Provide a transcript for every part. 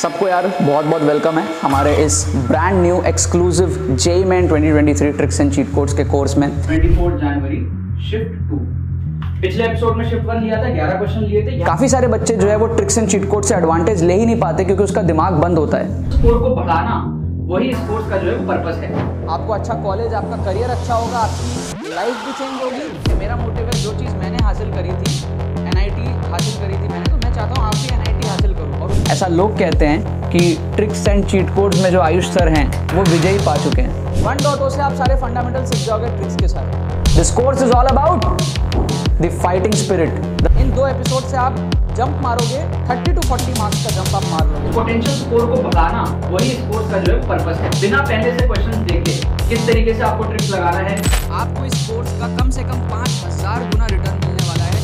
सबको यार बहुत बहुत वेलकम है हमारे इस brand new exclusive JEE main 2023 tricks and cheat codes के कोर्स में। 24 जनवरी शिफ्ट 2, पिछले एपिसोड में शिफ्ट 1 लिया था, 11 क्वेश्चन लिए थे। काफी सारे बच्चे जो है वो ट्रिक्स एंड चीट कोड से एडवांटेज ले ही नहीं पाते क्योंकि उसका दिमाग बंद होता है। स्कोर को बढ़ाना वही इस कोर्स का जो है पर्पस है। आपको अच्छा कॉलेज, आपका करियर अच्छा होगा, आपकी लाइफ भी चेंज होगी। मेरा मोटिव है जो चीज़ मैंने हासिल करी थी, NIT हासिल करी थी मैंने, तो मैं चाहता हूँ आप भी NIT हासिल करो। और ऐसा लोग कहते हैं कि ट्रिक्स एंड चीट कोड्स में जो आयुष सर हैं वो विजयी पा चुके हैं। 1.0 से आप सारे फंडामेंटल सीख जाओगे ट्रिक्स के साथ। This course is all about the fighting spirit. इन 2 एपिसोड से आप जंप मारोगे, 30 to 40 मार्क्स का जंप आप मार लोगे। पोटेंशियल स्कोर को बढ़ाना वही इस कोर्स का जो है पर्पस है। बिना पहले से क्वेश्चन देखे किस तरीके से आपको ट्रिक्स लगाना है। आपको इस कोर्स का कम से कम 5000 गुना रिटर्न मिलने वाला है।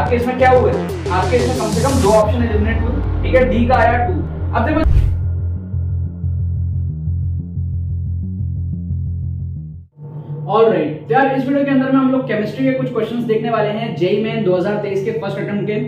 आपके इसमें क्या हुए, आपके इसमें कम से कम 2 ऑप्शन एलिमिनेट हुए, ठीक है। डी का आया 2। अब देखो ऑलराइट यार, इस वीडियो के अंदर में हम लोग केमिस्ट्री के कुछ क्वेश्चंस देखने वाले हैं जेईई मेन 2023 के फर्स्ट अटेम्प्ट के।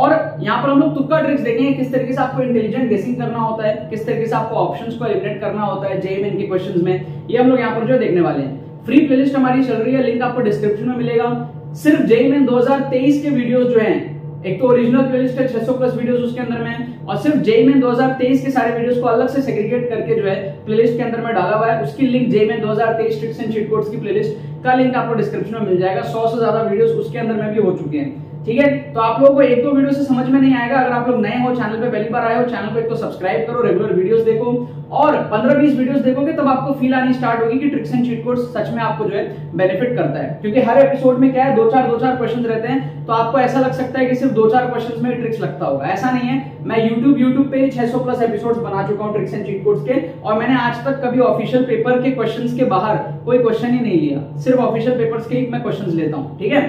और यहाँ पर हम लोग तुक्का ट्रिक्स देखेंगे, किस तरीके से आपको इंटेलिजेंट गेसिंग करना होता है, किस तरीके से आपको ऑप्शंस को एलिमिनेट करना होता है जेईई मेन के क्वेश्चंस में। ये हम लोग यहाँ पर जो देखने वाले हैं। फ्री प्लेलिस्ट हमारी चल रही है, लिंक आपको डिस्क्रिप्शन में मिलेगा। सिर्फ जेईई मेन 2023 के वीडियोस जो हैं, एक तो ओरिजिनल प्लेलिस्ट है 600 प्लस वीडियोस उसके अंदर में, और सिर्फ जेईई मेन 2023 के सारे वीडियोस को अलग से सेग्रीगेट करके जो है प्लेलिस्ट के अंदर में डाला हुआ है। उसकी link JEE main 2023 tricks and cheat codes की प्लेलिस्ट का लिंक आपको डिस्क्रिप्शन में मिल जाएगा। 100 से ज्यादा वीडियोस उसके अंदर में भी हो चुके हैं, ठीक है। तो आप लोगों को 1-2 वीडियो से समझ में नहीं आएगा। अगर आप लोग नए हो, चैनल पे पहली बार आए हो, चैनल को एक तो सब्सक्राइब करो, रेगुलर वीडियोस देखो और 15-20 वीडियोस देखोगे तब आपको फील आनी स्टार्ट होगी कि ट्रिक्स एंड चीट कोड्स सच में आपको जो है बेनिफिट करता है। क्योंकि हर एपिसोड में क्या है, 2-4 क्वेश्चंस रहते हैं, तो आपको ऐसा लग सकता है कि सिर्फ 2-4 क्वेश्चंस में ट्रिक्स लगता होगा। ऐसा नहीं है। मैं YouTube पे 600 प्लस एपिसोड्स बना चुका हूं ट्रिक्स एंड चीट कोड्स के, और मैंने आज तक कभी ऑफिशियल पेपर के क्वेश्चंस के बाहर कोई क्वेश्चन ही नहीं लिया। सिर्फ ऑफिशियल पेपर्स के ही मैं क्वेश्चंस लेता हूं, ठीक है।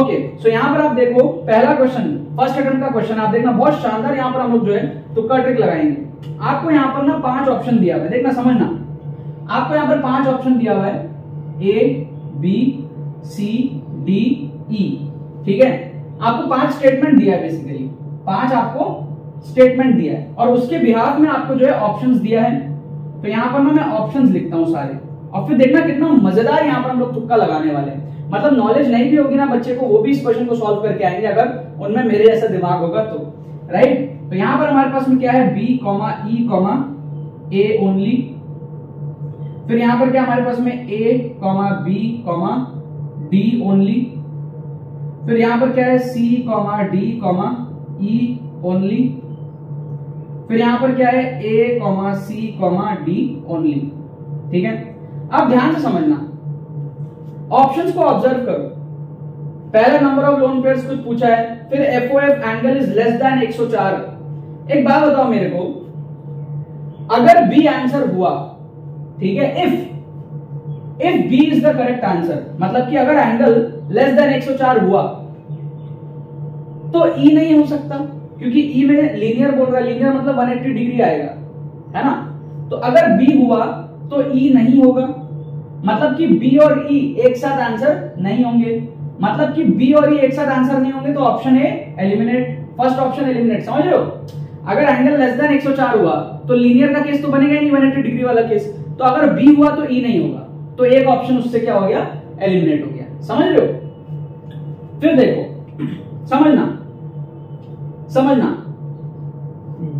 ओके, सो यहाँ पर आप देखो पहला क्वेश्चन, फर्स्ट अटेम्प्ट का क्वेश्चन आप देखना बहुत शानदार। यहाँ पर हम लोग जो है तुक्का ट्रिक लगाएंगे। आपको यहाँ पर ना 5 ऑप्शन दिया हुआ है, देखना समझना। आपको यहाँ पर 5 ऑप्शन दिया हुआ है, A, B, C, D, E, ठीक है। आपको 5 स्टेटमेंट दिया है, बेसिकली 5 आपको स्टेटमेंट दिया है और उसके बिहाफ में आपको जो है ऑप्शंस दिया है। तो यहाँ पर ना मैं ऑप्शंस लिखता हूँ सारे, और फिर देखना कितना मजेदार यहाँ पर हम लोग तुक्का लगाने वाले हैं। मतलब नॉलेज नहीं भी होगी ना बच्चे को, वो भी इस क्वेश्चन को सॉल्व करके आएंगे अगर उनमें मेरे जैसा दिमाग होगा तो, राइट। तो यहां पर हमारे पास में क्या है, B, E, A ओनली। फिर यहां पर क्या हमारे पास में A, B, D ओनली। फिर यहां पर क्या है C, D, E ओनली। फिर यहां पर क्या है A, C, D ओनली, ठीक है। अब ध्यान से समझना, ऑप्शंस को ऑब्जर्व करो। पहला नंबर ऑफ लोन पेयर्स कुछ पूछा है, फिर FOF angle is less than 104। एक बात बताओ मेरे को, अगर B आंसर हुआ, ठीक है, if B is the correct answer, मतलब कि अगर एंगल लेस देन 104 हुआ तो E नहीं हो सकता क्योंकि E में लीनियर बोल रहा है। लीनियर मतलब 180 डिग्री आएगा, है ना। तो अगर B हुआ तो E नहीं होगा, मतलब कि B और E एक साथ आंसर नहीं होंगे। मतलब कि B और E एक साथ आंसर नहीं होंगे तो option A eliminate, first option eliminate, समझ रहे हो। अगर एंगल लेस देन 104 हुआ तो लीनियर का केस तो बनेगा ही नहीं, 180 डिग्री वाला केस। तो अगर B हुआ तो E नहीं होगा, तो एक ऑप्शन उससे क्या हो गया, एलिमिनेट हो गया, समझ रहे हो। फिर देखो समझना,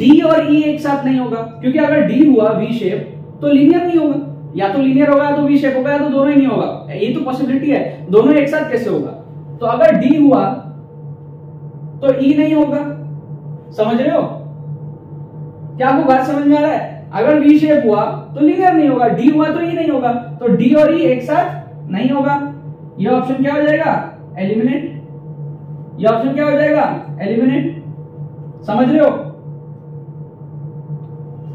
D और E एक साथ नहीं होगा क्योंकि अगर D हुआ वी शेप तो लीनियर नहीं होगा, या तो लीनियर होगा या तो वी शेप होगा, या तो दोनों ही नहीं होगा। ये तो पॉसिबिलिटी है, दोनों एक साथ कैसे होगा। तो अगर D हुआ तो E नहीं होगा, समझ रहे हो। क्या आपको बात समझ में आ रहा है, अगर वी शेप हुआ तो लीनियर नहीं होगा, D हुआ तो E नहीं होगा, तो D और E एक साथ नहीं होगा। ये ऑप्शन क्या हो जाएगा, एलिमिनेट। ये ऑप्शन क्या हो जाएगा, एलिमिनेट, समझ रहे हो।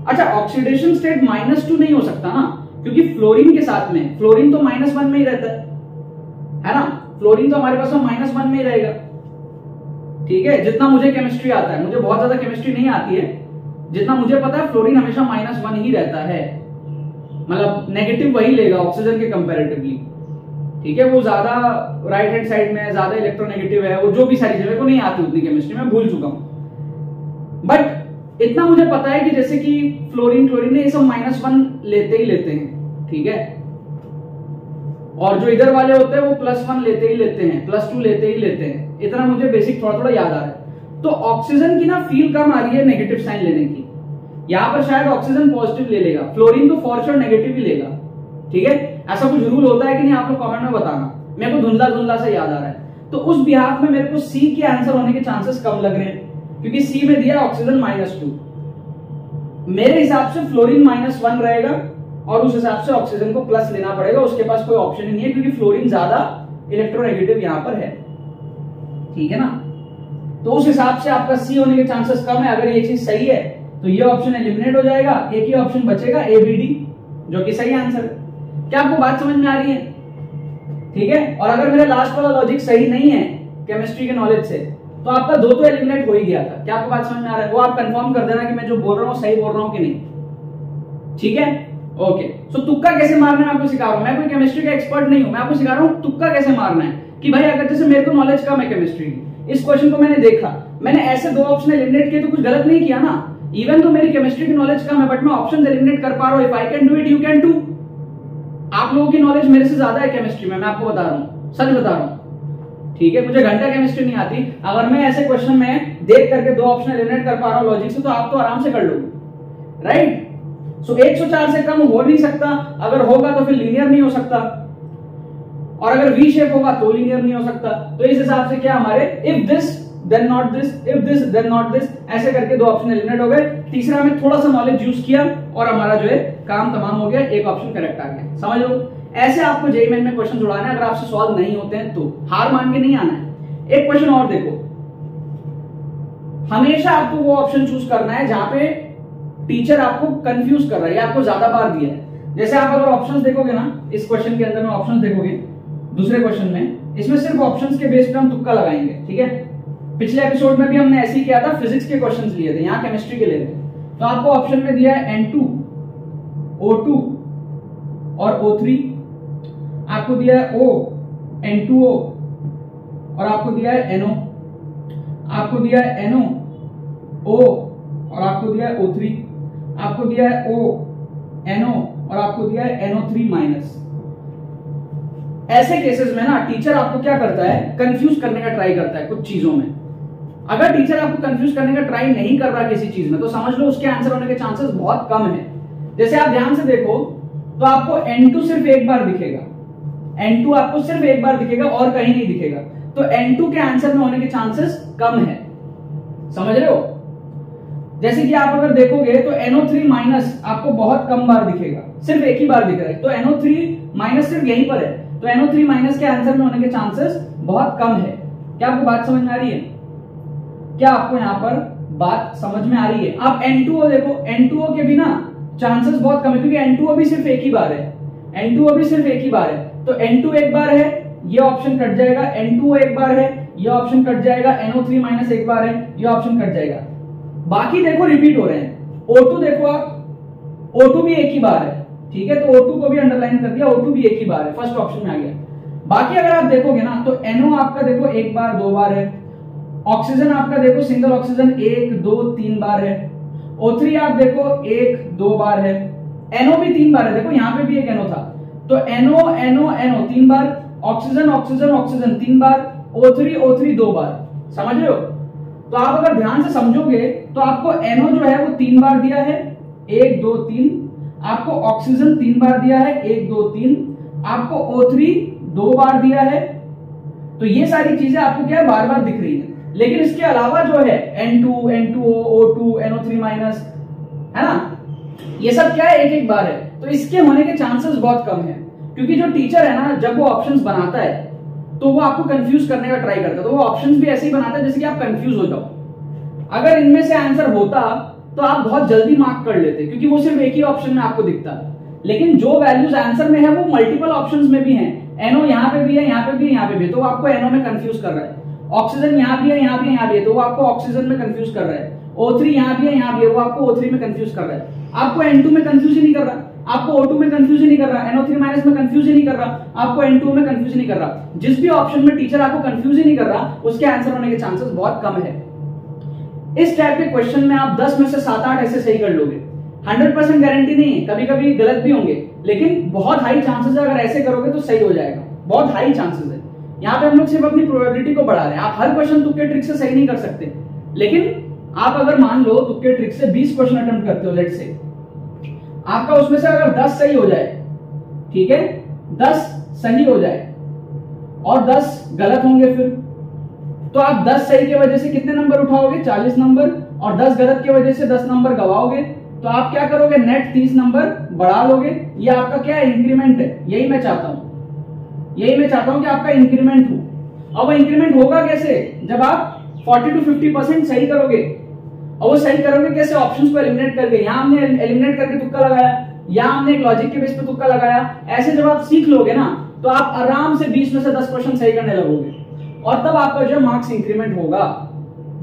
अच्छा, ऑक्सीडेशन स्टेट -2 नहीं हो सकता ना, क्योंकि फ्लोरीन के साथ में, फ्लोरीन तो -1 में ही रहता है ना। फ्लोरीन तो हमारे पास में -1 में ही रहेगा, ठीक है। जितना मुझे केमिस्ट्री आता है, मुझे बहुत ज्यादा केमिस्ट्री नहीं आती है, जितना मुझे पता है फ्लोरीन हमेशा -1 ही रहता है, मतलब नेगेटिव वही लेगा ऑक्सीजन के कंपेरेटिवली, ठीक है, वो ज्यादा राइट हैंड साइड में है, ज्यादा इलेक्ट्रोनेगेटिव है, वो जो भी सारी चीजें को नहीं आती उतनी केमिस्ट्री में, भूल चुका हूं। बट इतना मुझे पता है कि जैसे कि फ्लोरीन क्लोरीन ये सब -1 लेते ही लेते हैं, ठीक है, और जो इधर वाले होते हैं वो +1 लेते ही लेते हैं, +2 लेते ही लेते हैं, इतना मुझे बेसिक थोड़ा थोड़ा याद आ रहा है। तो ऑक्सीजन की ना फील कम आ रही है नेगेटिव साइन लेने की, यहाँ पर शायद ऑक्सीजन पॉजिटिव ले लेगा, फ्लोरीन तो फॉर श्योर नेगेटिव ही लेगा, ठीक है, ऐसा कुछ रूल होता है कि नहीं आप लोग कमेंट में बताना, मेरे को धुंधला धुंधला से याद आ रहा है। तो उस बिहाफ में मेरे को सी के आंसर होने के चांसेस कम लग रहे हैं, क्योंकि सी में दिया ऑक्सीजन -2, मेरे हिसाब से फ्लोरीन -1 रहेगा और उस हिसाब से ऑक्सीजन को प्लस लेना पड़ेगा, उसके पास कोई ऑप्शन ही नहीं है, क्योंकि फ्लोरीन ज्यादा इलेक्ट्रोनेगेटिव यहां पर है, ठीक है ना। तो उस हिसाब से आपका सी होने के चांसेस कम है। अगर ये चीज सही है तो ये ऑप्शन एलिमिनेट हो जाएगा, एक ही ऑप्शन बचेगा ABD जो कि सही आंसर है। क्या आपको बात समझ में आ रही है? ठीक है, और अगर मेरा लास्ट वाला लॉजिक सही नहीं है केमिस्ट्री के नॉलेज से, तो आपका 2 तो एलिमिनेट हो ही गया था। क्या आपको बात समझ में आ रहा है? वो आप कंफर्म कर देना कि मैं जो बोल रहा हूँ सही बोल रहा हूँ कि नहीं, ठीक है। ओके, सो तुक्का कैसे मारना है आपको सिखा रहा हूं, मैं कोई केमिस्ट्री का एक्सपर्ट नहीं हूं, मैं आपको सिखा रहा हूं तुक्का कैसे मारना है। कि भाई अगर जैसे मेरे को नॉलेज कम है केमिस्ट्री की, इस क्वेश्चन को मैंने देखा, मैंने ऐसे 2 ऑप्शन एलिमिनेट किए तो कुछ गलत नहीं किया ना। इवन तो मेरी केमिस्ट्री की नॉलेज कम है बट मैं ऑप्शन एलिमिनेट कर पा रहा हूं। If I can do it you can do. आप लोगों की नॉलेज मेरे से ज्यादा है केमिस्ट्री में, मैं आपको बता रहा हूँ, सच बता रहा हूँ, ठीक है। मुझे घंटा केमिस्ट्री नहीं आती, अगर मैं ऐसे क्वेश्चन में देख करके 2 ऑप्शन एलिमिनेट कर पा रहा हूँ लॉजिक से, तो आप तो आराम से कर लोगे, राइट। So, 104 से कम हो नहीं सकता, अगर होगा तो फिर लीनियर नहीं हो सकता, और अगर वी शेप होगा तो लीनियर नहीं हो सकता। तो इस हिसाब से क्या हमारे if this then not this, if this then not this, ऐसे करके 2 ऑप्शन एलिमिनेट हो गए। तीसरा में थोड़ा सा नॉलेज यूज किया और हमारा जो है काम तमाम हो गया, एक ऑप्शन करेक्ट आ गया। समझ लो ऐसे आपको जेईई मेन में क्वेश्चन जुड़ाना है, अगर आपसे सॉल्व नहीं होते हैं तो हार मान के नहीं आना है। एक क्वेश्चन और देखो, हमेशा आपको वो ऑप्शन चूज करना है जहां पे टीचर आपको कंफ्यूज कर रहा है, आपको ज्यादा बार दिया है। जैसे आप अगर ऑप्शंस देखोगे ना, इस क्वेश्चन के अंदर में ऑप्शंस देखोगे, दूसरे क्वेश्चन में, इसमें सिर्फ ऑप्शंस के बेस पे हम तुक्का लगाएंगे, ठीक है। पिछले एपिसोड में भी हमने ऐसे ही किया था, फिजिक्स के क्वेश्चंस लिए थे, यहाँ केमिस्ट्री के लिए थे। तो आपको ऑप्शन में दिया है N2O2 और O3, आपको दिया है O N2O और आपको दिया है NO, आपको दिया है NO O और आपको दिया है O3, आपको दिया है O NO और आपको दिया है NO3-। ऐसे केसेस में ना टीचर आपको क्या करता है, कंफ्यूज करने का ट्राई करता है कुछ चीजों में। अगर टीचर आपको कंफ्यूज करने का ट्राई नहीं कर रहा किसी चीज में, तो समझ लो उसके आंसर होने के चांसेस बहुत कम है। जैसे आप ध्यान से देखो तो आपको N2 सिर्फ एक बार दिखेगा, N2 आपको सिर्फ एक बार दिखेगा और कहीं नहीं दिखेगा, तो N2 के आंसर में होने के चांसेस कम है, समझ रहे हो। जैसे कि आप अगर देखोगे तो NO3- आपको बहुत कम बार दिखेगा, सिर्फ एक ही बार दिख रहा है, तो NO3- सिर्फ यहीं पर है, तो NO3- के आंसर में होने के चांसेस बहुत कम है। क्या आपको बात समझ में आ रही है? क्या आपको यहाँ पर बात समझ में आ रही है? आप N2O देखो, N2O के भी ना चांसेस बहुत कम है, क्योंकि N2O भी सिर्फ एक ही बार है, N2O भी सिर्फ एक ही बार है, तो N2 एक बार है ये ऑप्शन कट जाएगा, N2O एक बार है ये ऑप्शन कट जाएगा, NO3- एक बार है ये ऑप्शन कट जाएगा, बाकी देखो रिपीट हो रहे हैं। O2 देखो आप, O2 भी एक ही बार है, ठीक है, तो O2 को भी अंडरलाइन कर दिया, O2 भी एक ही बार है, फर्स्ट ऑप्शन में आ गया। बाकी अगर आप देखोगे ना तो NO आपका देखो एक बार 2 बार है, ऑक्सीजन आपका देखो सिंगल ऑक्सीजन 1 2 3 बार है, O3 आप देखो 1 2 बार है, NO भी 3 बार है, देखो यहाँ पे भी एक NO था, तो NO NO NO 3 बार, ऑक्सीजन ऑक्सीजन ऑक्सीजन 3 बार, O3 O3 2 बार, समझ रहे हो। तो आप अगर ध्यान से समझोगे तो आपको NO जो है वो 3 बार दिया है 1 2 3, आपको ऑक्सीजन 3 बार दिया है 1 2 3, आपको O3 2 बार दिया है, तो ये सारी चीजें आपको क्या है बार बार दिख रही है। लेकिन इसके अलावा जो है N2 N2O O2 NO3- है ना, ये सब क्या है एक एक बार है, तो इसके होने के चांसेस बहुत कम है, क्योंकि जो टीचर है ना जब वो ऑप्शंस बनाता है तो वो आपको कंफ्यूज करने का ट्राई करता है, तो वो ऑप्शंस भी ऐसे ही बनाता है जैसे कि आप कंफ्यूज हो जाओ। अगर इनमें से आंसर होता तो आप बहुत जल्दी मार्क कर लेते, क्योंकि वो सिर्फ एक ही ऑप्शन में आपको दिखता, लेकिन जो वैल्यूज आंसर में है वो मल्टीपल ऑप्शंस में भी हैं। NO यहाँ पे भी है, यहाँ पे भी है, यहाँ पे भी, तो वो आपको NO में कंफ्यूज कर रहा है। ऑक्सीजन यहाँ भी है, यहाँ भी है, यहाँ भी, तो वो आपको ऑक्सीजन में कंफ्यूज कर रहा है। O3 यहाँ भी है, यहाँ भी है, वो आपको O3 में कंफ्यूज कर रहा है, आपको N2 में कंफ्यूज ही नहीं कर रहा। आपको O2 में कंफ्यूजन नहीं कर रहा, NO3 माइनस में कंफ्यूजन नहीं कर रहा, आपको N2 में कंफ्यूजन नहीं कर रहा, जिस भी ऑप्शन में टीचर आपको कंफ्यूजन नहीं कर रहा उसके आंसर होने के चांसेस बहुत कम है। इस टाइप के क्वेश्चन में आप 10 में से 7-8 ऐसे सही कर लोगे। 100% गारंटी नहीं है, कभी कभी गलत भी होंगे, लेकिन बहुत हाई चांसेस है अगर ऐसे करोगे तो सही हो जाएगा, बहुत हाई चांसेस है। यहाँ पे हम लोग सिर्फ अपनी प्रोबेबिलिटी को बढ़ा रहे हैं, आप हर क्वेश्चन तुक्के ट्रिक से सही नहीं कर सकते, लेकिन आप अगर मान लो तुक्के ट्रिक से 20 क्वेश्चन अटेम्प्ट करते हो, लेट से आपका उसमें से अगर 10 सही हो जाए, ठीक है, 10 सही हो जाए और 10 गलत होंगे, फिर तो आप 10 सही की वजह से कितने नंबर उठाओगे? 40 नंबर, और 10 गलत की वजह से 10 नंबर गवाओगे। तो आप क्या करोगे? नेट 30 नंबर बढ़ा लोगे। ये आपका क्या है? इंक्रीमेंट है। यही मैं चाहता हूं कि आपका इंक्रीमेंट हो। और वो इंक्रीमेंट होगा कैसे? जब आप 40 to 50% सही करोगे, और वो सही करोगे कैसे? ऑप्शंस को एलिमिनेट करके। यहाँ हमने एलिमिनेट करके तुक्का लगाया, या हमने एक लॉजिक के बेस पे तुक्का लगाया। ऐसे जब आप सीख लोगे ना, तो आप आराम से 20 में से 10 क्वेश्चन सही करने लगोगे, और तब आपका जो मार्क्स इंक्रीमेंट होगा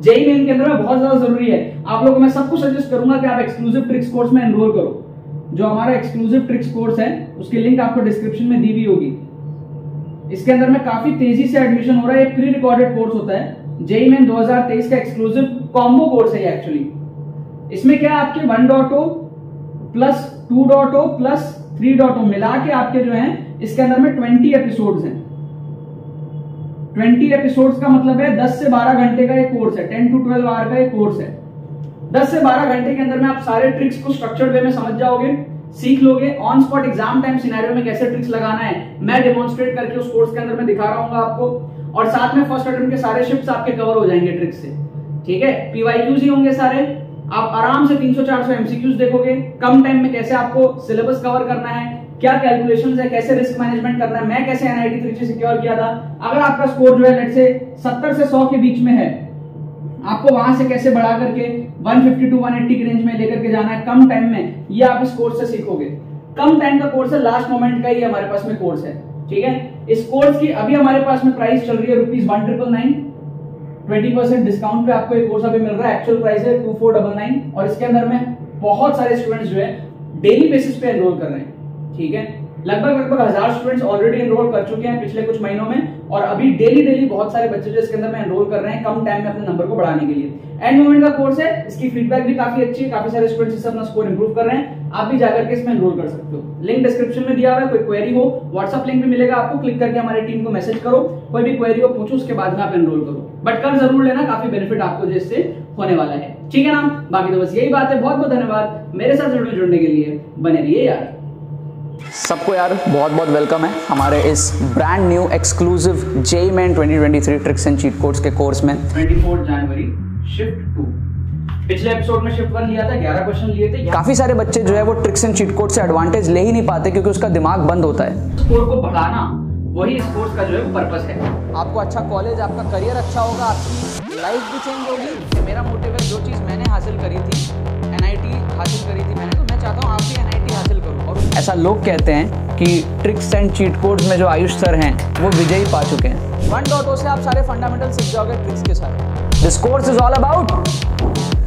जेईई मेन के अंदर में बहुत ज्यादा जरूरी है। आप लोगों को मैं सबको सजेस्ट करूंगा कि आप एक्सक्लूसिव ट्रिक्स कोर्स में एनरोल करो। जो हमारा एक्सक्लूसिव ट्रिक्स कोर्स है उसकी लिंक आपको डिस्क्रिप्शन में दी हुई होगी। इसके अंदर में काफी तेजी से एडमिशन हो रहा है। प्री रिकॉर्डेड कोर्स होता है, जेईई मेन 2023 का एक्सक्लूसिव कॉम्बो कोर्स है एक्चुअली। इसमें क्या है, आपके 1.0 प्लस 2.0 प्लस 3.0 मिला के आपके जो है इसके अंदर में 20 एपिसोड है। 20 एपिसोड्स का मतलब है 10 से 12 घंटे का एक कोर्स है, 10 to 12 आवर का एक कोर्स है। 10 से 12 घंटे के अंदर में आप सारे ट्रिक्स को स्ट्रक्चर्ड वे में समझ जाओगे, सीख लोगे। On spot exam time scenario में कैसे ट्रिक्स लगाना है मैं डेमोन्स्ट्रेट करके उस कोर्स के अंदर में दिखा रहा हूँ आपको, और साथ में फर्स्ट अटेम्प्ट के सारे शिफ्ट्स आपके कवर हो जाएंगे ट्रिक्स से, ठीक है। पीवाईक्यूज ही होंगे सारे, आप आराम से 300-400 एमसीक्यूज देखोगे। कम टाइम में कैसे आपको सिलेबस कवर करना है, क्या कैलकुलेशंस है, कैसे रिस्क मैनेजमेंट करना है, मैं कैसे एनआईटी त्रिची सिक्योर किया था। अगर आपका स्कोर जो है लेट से 70 से 100 के बीच में है, आपको वहां से कैसे बढ़ा करके 150 to 180 के रेंज में लेकर के जाना है कम टाइम में, ये आप इस कोर्स से सीखोगे। कम टाइम का कोर्स है, लास्ट मोमेंट का ही हमारे पास में कोर्स है, ठीक है। इस कोर्स की अभी हमारे पास में प्राइस चल रही है ₹1999, 20% डिस्काउंट पे आपको ये कोर्स अभी मिल रहा है। एक्चुअल प्राइस है 2499, और इसके अंदर में बहुत सारे स्टूडेंट्स जो है डेली बेसिस पे एनरोल कर रहे हैं, ठीक है। लगभग 1000 स्टूडेंट्स ऑलरेडी एनरोल कर चुके हैं पिछले कुछ महीनों में, और अभी डेली बहुत सारे बच्चे जो इसके अंदर में एनरोल कर रहे हैं कम टाइम में अपने नंबर को बढ़ाने के लिए। एंड मोमेंट का कोर्स है, इसकी फीडबैक भी काफी अच्छी है, काफी सारे स्टूडेंट्स इससे अपना स्कोर इंप्रूव कर रहे हैं। आप भी जाकर के इसमें एनरोल कर सकते हो, लिंक डिस्क्रिप्शन में दिया हुआ है। कोई क्वेरी हो, व्हाट्सअप लिंक भी मिलेगा आपको, क्लिक करके हमारी टीम को मैसेज करो, कोई भी क्वेरी हो पूछो, उसके बाद में आप एनरोल करो। बट कर जरूर लेना, काफी बेनिफिट आपको जिससे होने वाला है, ठीक है ना। बाकी तो बस यही बात है। बहुत बहुत धन्यवाद मेरे साथ जुड़ने के लिए, बने रहिए यार। सबको यार बहुत वेलकम है हमारे इस brand new exclusive JEE main 2023 tricks and cheat codes के कोर्स में। 24 जनवरी शिफ्ट 2, पिछले एपिसोड में शिफ्ट 1 लिया था, 11 क्वेश्चन लिए थे। काफी सारे बच्चे जो है वो ट्रिक्स एंड चीट कोड से एडवांटेज ले ही नहीं पाते, क्योंकि उसका दिमाग बंद होता है। स्कोर को बढ़ाना वही इस कोर्स का जो है पर्पस है। आपको अच्छा कॉलेज, आपका करियर अच्छा होगा, आपकी लाइफ भी चेंज होगी। मेरा मोटिव है, जो चीज़ मैंने हासिल करी थी, एनआईटी हासिल करी थी मैंने, तो मैं चाहता हूँ आप भी एनआईटी हासिल करो। और ऐसा लोग कहते हैं कि ट्रिक्स एंड चीट कोड्स में जो आयुष सर हैं वो विजयी पा चुके हैं। 1.0 से आप सारे फंडामेंटल सीख जाओगे ट्रिक्स के साथ। This course is all about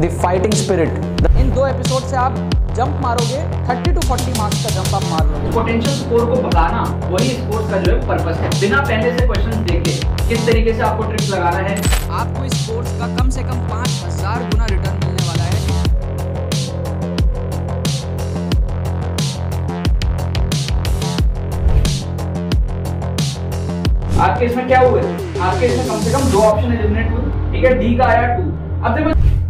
the fighting spirit. इन 2 एपिसोड से आप जंप मारोगे, 30 to 40 मार्क्स का जंप आप मार लोगे। पोटेंशियल स्कोर को बताना वही इस कोर्स का जो है पर्पस है। बिना पहले से क्वेश्चन देखे किस तरीके से आपको ट्रिक्स लगाना है। आपको इस कोर्स का कम से कम 5000 गुना रिटर्न मिलने वाला है। आपके इसमें क्या हुए? आपके इसमें कम से कम 2 ऑप्शन एलिमिनेट हुए, ठीक है। डी का आया 2। अब देखो